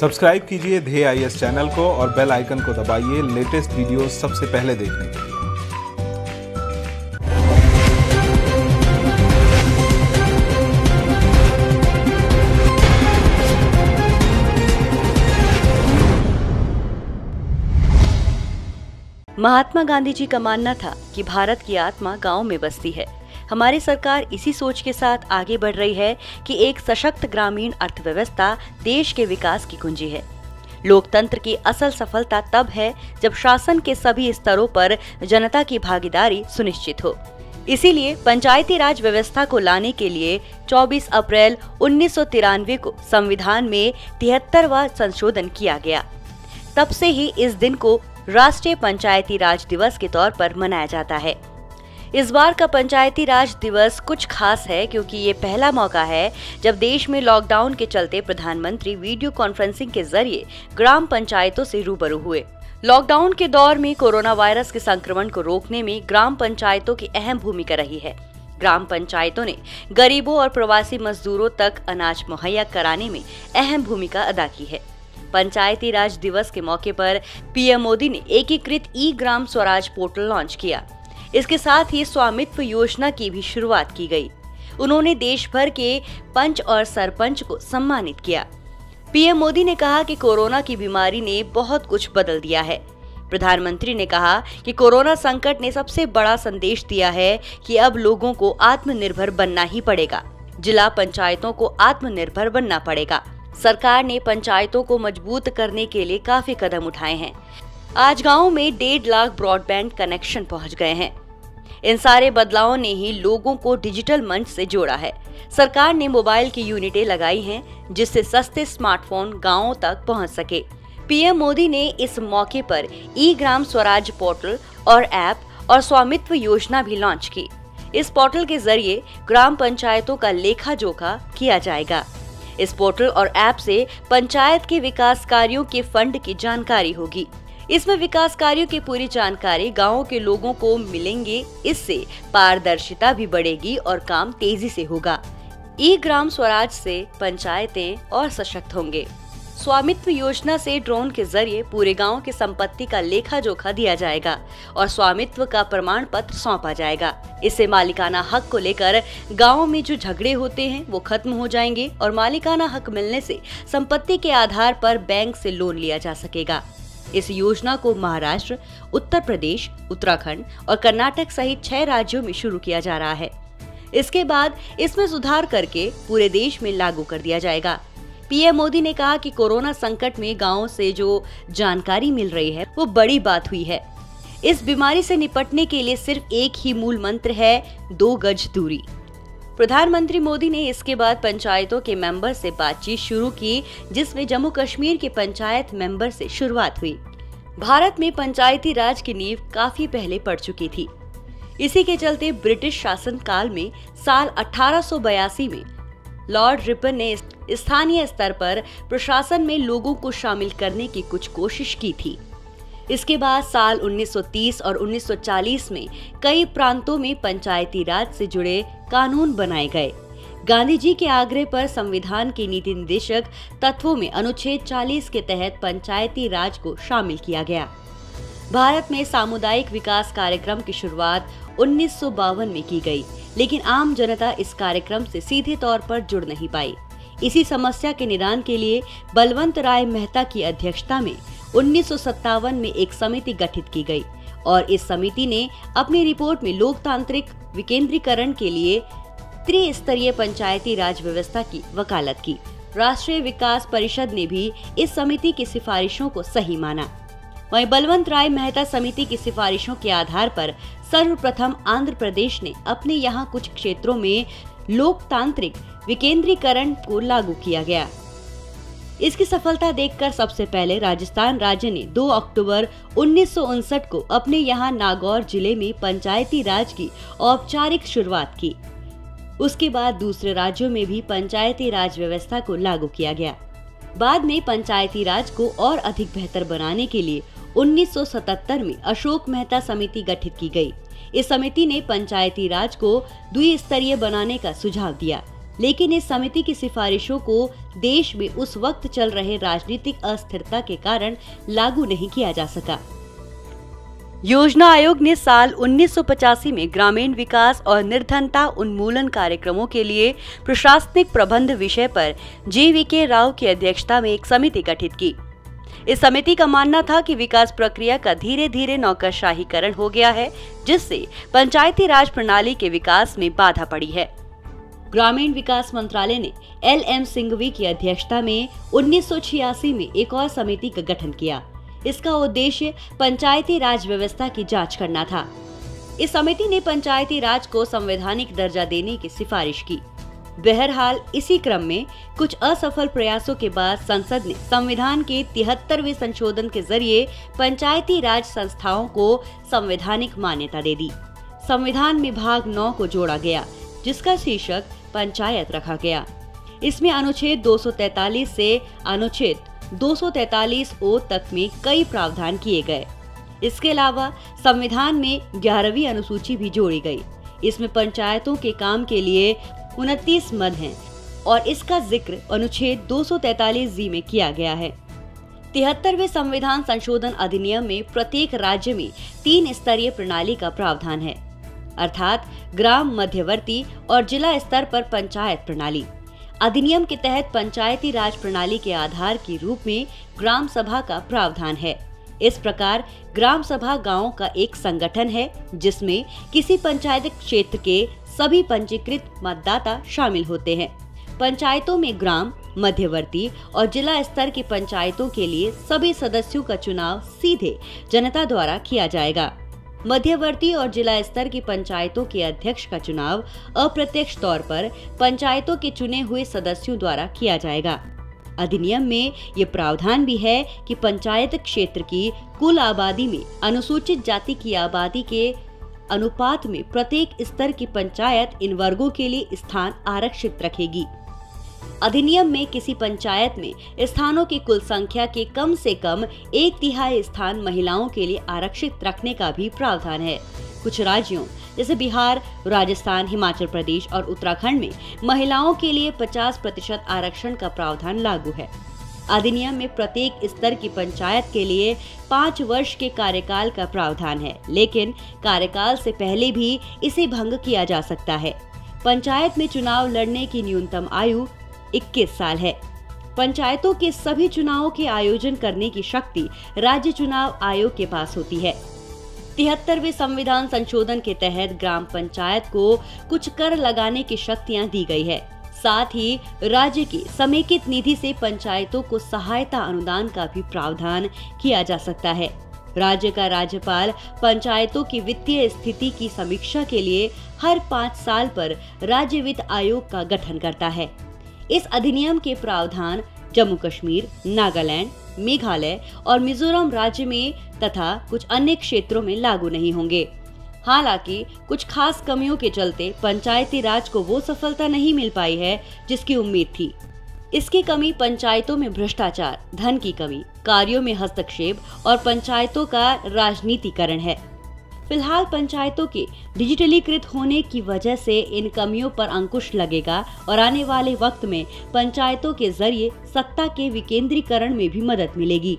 Subscribe कीजिए ध्येय IAS channel को और बेल आइकन को दबाइए लेटेस्ट वीडियो सबसे पहले देखने के लिए। महात्मा गांधी जी का मानना था कि भारत की आत्मा गांव में बसती है। हमारी सरकार इसी सोच के साथ आगे बढ़ रही है कि एक सशक्त ग्रामीण अर्थव्यवस्था देश के विकास की कुंजी है। लोकतंत्र की असल सफलता तब है जब शासन के सभी स्तरों पर जनता की भागीदारी सुनिश्चित हो। इसीलिए पंचायती राज व्यवस्था को लाने के लिए 24 अप्रैल 1993 को संविधान में 73वां संशोधन किया गया। तब से ही इस दिन को राष्ट्रीय पंचायती राज दिवस के तौर पर मनाया जाता है। इस बार का पंचायती राज दिवस कुछ खास है क्योंकि ये पहला मौका है जब देश में लॉकडाउन के चलते प्रधानमंत्री वीडियो कॉन्फ्रेंसिंग के जरिए ग्राम पंचायतों से रूबरू हुए। लॉकडाउन के दौर में कोरोना वायरस के संक्रमण को रोकने में ग्राम पंचायतों की अहम भूमिका रही है। ग्राम पंचायतों ने गरीबों और प्रवासी मजदूरों तक अनाज मुहैया कराने में अहम भूमिका अदा की है। पंचायती राज दिवस के मौके पर PM मोदी ने एकीकृत ई ग्राम स्वराज पोर्टल लॉन्च किया। इसके साथ ही स्वामित्व योजना की भी शुरुआत की गई। उन्होंने देश भर के पंच और सरपंच को सम्मानित किया। PM मोदी ने कहा कि कोरोना की बीमारी ने बहुत कुछ बदल दिया है। प्रधानमंत्री ने कहा कि कोरोना संकट ने सबसे बड़ा संदेश दिया है कि अब लोगों को आत्मनिर्भर बनना ही पड़ेगा। जिला पंचायतों को आत्मनिर्भर बनना पड़ेगा। सरकार ने पंचायतों को मजबूत करने के लिए काफी कदम उठाए हैं। आज गाँव में 1.5 लाख ब्रॉडबैंड कनेक्शन पहुंच गए हैं। इन सारे बदलावों ने ही लोगों को डिजिटल मंच से जोड़ा है। सरकार ने मोबाइल की यूनिटें लगाई हैं, जिससे सस्ते स्मार्टफोन गाँवों तक पहुंच सके। PM मोदी ने इस मौके पर ई ग्राम स्वराज पोर्टल और ऐप और स्वामित्व योजना भी लॉन्च की। इस पोर्टल के जरिए ग्राम पंचायतों का लेखा जोखा किया जाएगा। इस पोर्टल और ऐप से पंचायत के विकास कार्यों के फंड की जानकारी होगी। इसमें विकास कार्यों की पूरी जानकारी गाँव के लोगों को मिलेंगे। इससे पारदर्शिता भी बढ़ेगी और काम तेजी से होगा। ई ग्राम स्वराज से पंचायतें और सशक्त होंगे। स्वामित्व योजना से ड्रोन के जरिए पूरे गाँव के संपत्ति का लेखा जोखा दिया जाएगा और स्वामित्व का प्रमाण पत्र सौंपा जाएगा। इससे मालिकाना हक को लेकर गाँव में जो झगड़े होते हैं वो खत्म हो जाएंगे और मालिकाना हक मिलने से संपत्ति के आधार पर बैंक से लोन लिया जा सकेगा। इस योजना को महाराष्ट्र, उत्तर प्रदेश, उत्तराखंड और कर्नाटक सहित 6 राज्यों में शुरू किया जा रहा है। इसके बाद इसमें सुधार करके पूरे देश में लागू कर दिया जाएगा। PM मोदी ने कहा कि कोरोना संकट में गाँव से जो जानकारी मिल रही है वो बड़ी बात हुई है। इस बीमारी से निपटने के लिए सिर्फ एक ही मूल मंत्र है, 2 गज दूरी। प्रधानमंत्री मोदी ने इसके बाद पंचायतों के मेंबर से बातचीत शुरू की, जिसमें जम्मू कश्मीर के पंचायत मेंबर से शुरुआत हुई। भारत में पंचायती राज की नींव काफी पहले पड़ चुकी थी। इसी के चलते ब्रिटिश शासन काल में साल 1882 में लॉर्ड रिपन ने स्थानीय स्तर पर प्रशासन में लोगों को शामिल करने की कुछ कोशिश की थी। इसके बाद साल 1930 और 1940 में कई प्रांतों में पंचायती राज से जुड़े कानून बनाए गए। गांधी जी के आग्रह पर संविधान के नीति निर्देशक तत्वों में अनुच्छेद 40 के तहत पंचायती राज को शामिल किया गया। भारत में सामुदायिक विकास कार्यक्रम की शुरुआत 1952 में की गई, लेकिन आम जनता इस कार्यक्रम से सीधे तौर पर जुड़ नहीं पाई। इसी समस्या के निदान के लिए बलवंत राय मेहता की अध्यक्षता में 1957 में एक समिति गठित की गई और इस समिति ने अपनी रिपोर्ट में लोकतांत्रिक विकेंद्रीकरण के लिए त्रिस्तरीय पंचायती राज व्यवस्था की वकालत की। राष्ट्रीय विकास परिषद ने भी इस समिति की सिफारिशों को सही माना। वहीं बलवंत राय मेहता समिति की सिफारिशों के आधार पर सर्वप्रथम आंध्र प्रदेश ने अपने यहाँ कुछ क्षेत्रों में लोकतांत्रिक विकेंद्रीकरण को लागू किया गया। इसकी सफलता देखकर सबसे पहले राजस्थान राज्य ने 2 अक्टूबर 1959 को अपने यहाँ नागौर जिले में पंचायती राज की औपचारिक शुरुआत की। उसके बाद दूसरे राज्यों में भी पंचायती राज व्यवस्था को लागू किया गया। बाद में पंचायती राज को और अधिक बेहतर बनाने के लिए 1977 में अशोक मेहता समिति गठित की गई। इस समिति ने पंचायती राज को द्विस्तरीय बनाने का सुझाव दिया। लेकिन इस समिति की सिफारिशों को देश में उस वक्त चल रहे राजनीतिक अस्थिरता के कारण लागू नहीं किया जा सका। योजना आयोग ने साल 1985 में ग्रामीण विकास और निर्धनता उन्मूलन कार्यक्रमों के लिए प्रशासनिक प्रबंध विषय पर जेवीके राव की अध्यक्षता में एक समिति गठित की। इस समिति का मानना था कि विकास प्रक्रिया का धीरे धीरे नौकरशाहीकरण हो गया है, जिससे पंचायती राज प्रणाली के विकास में बाधा पड़ी है। ग्रामीण विकास मंत्रालय ने LM सिंघवी की अध्यक्षता में 1986 में एक और समिति का गठन किया। इसका उद्देश्य पंचायती राज व्यवस्था की जांच करना था। इस समिति ने पंचायती राज को संवैधानिक दर्जा देने की सिफारिश की। बहरहाल इसी क्रम में कुछ असफल प्रयासों के बाद संसद ने संविधान के 73वें संशोधन के जरिए पंचायती राज संस्थाओं को संवैधानिक मान्यता दे दी। संविधान में भाग 9 को जोड़ा गया, जिसका शीर्षक पंचायत रखा गया। इसमें अनुच्छेद 243 से अनुच्छेद 243 ओ तक में कई प्रावधान किए गए। इसके अलावा संविधान में 11वीं अनुसूची भी जोड़ी गई। इसमें पंचायतों के काम के लिए 29 मद हैं और इसका जिक्र अनुच्छेद 243 जी में किया गया है। 73वें संविधान संशोधन अधिनियम में प्रत्येक राज्य में 3 स्तरीय प्रणाली का प्रावधान है, अर्थात ग्राम, मध्यवर्ती और जिला स्तर पर पंचायत प्रणाली। अधिनियम के तहत पंचायती राज प्रणाली के आधार के रूप में ग्राम सभा का प्रावधान है। इस प्रकार ग्राम सभा गाँव का एक संगठन है, जिसमें किसी पंचायत क्षेत्र के सभी पंजीकृत मतदाता शामिल होते हैं। पंचायतों में ग्राम, मध्यवर्ती और जिला स्तर की पंचायतों के लिए सभी सदस्यों का चुनाव सीधे जनता द्वारा किया जाएगा। मध्यवर्ती और जिला स्तर की पंचायतों के अध्यक्ष का चुनाव अप्रत्यक्ष तौर पर पंचायतों के चुने हुए सदस्यों द्वारा किया जाएगा। अधिनियम में ये प्रावधान भी है कि पंचायत क्षेत्र की कुल आबादी में अनुसूचित जाति की आबादी के अनुपात में प्रत्येक स्तर की पंचायत इन वर्गों के लिए स्थान आरक्षित रखेगी। अधिनियम में किसी पंचायत में स्थानों की कुल संख्या के कम से कम 1/3 स्थान महिलाओं के लिए आरक्षित रखने का भी प्रावधान है। कुछ राज्यों जैसे बिहार, राजस्थान, हिमाचल प्रदेश और उत्तराखंड में महिलाओं के लिए 50% आरक्षण का प्रावधान लागू है। अधिनियम में प्रत्येक स्तर की पंचायत के लिए 5 वर्ष के कार्यकाल का प्रावधान है, लेकिन कार्यकाल से पहले भी इसे भंग किया जा सकता है। पंचायत में चुनाव लड़ने की न्यूनतम आयु 21 साल है। पंचायतों के सभी चुनावों के आयोजन करने की शक्ति राज्य चुनाव आयोग के पास होती है। 73वें संविधान संशोधन के तहत ग्राम पंचायत को कुछ कर लगाने की शक्तियाँ दी गई है। साथ ही राज्य की समेकित निधि से पंचायतों को सहायता अनुदान का भी प्रावधान किया जा सकता है। राज्य का राज्यपाल पंचायतों की वित्तीय स्थिति की समीक्षा के लिए हर 5 साल पर राज्य वित्त आयोग का गठन करता है। इस अधिनियम के प्रावधान जम्मू कश्मीर, नागालैंड, मेघालय और मिजोरम राज्य में तथा कुछ अन्य क्षेत्रों में लागू नहीं होंगे। हालांकि कुछ खास कमियों के चलते पंचायती राज को वो सफलता नहीं मिल पाई है जिसकी उम्मीद थी। इसकी कमी पंचायतों में भ्रष्टाचार, धन की कमी, कार्यों में हस्तक्षेप और पंचायतों का राजनीतिकरण है। फिलहाल पंचायतों के डिजिटलीकृत होने की वजह से इन कमियों पर अंकुश लगेगा और आने वाले वक्त में पंचायतों के जरिए सत्ता के विकेंद्रीकरण में भी मदद मिलेगी।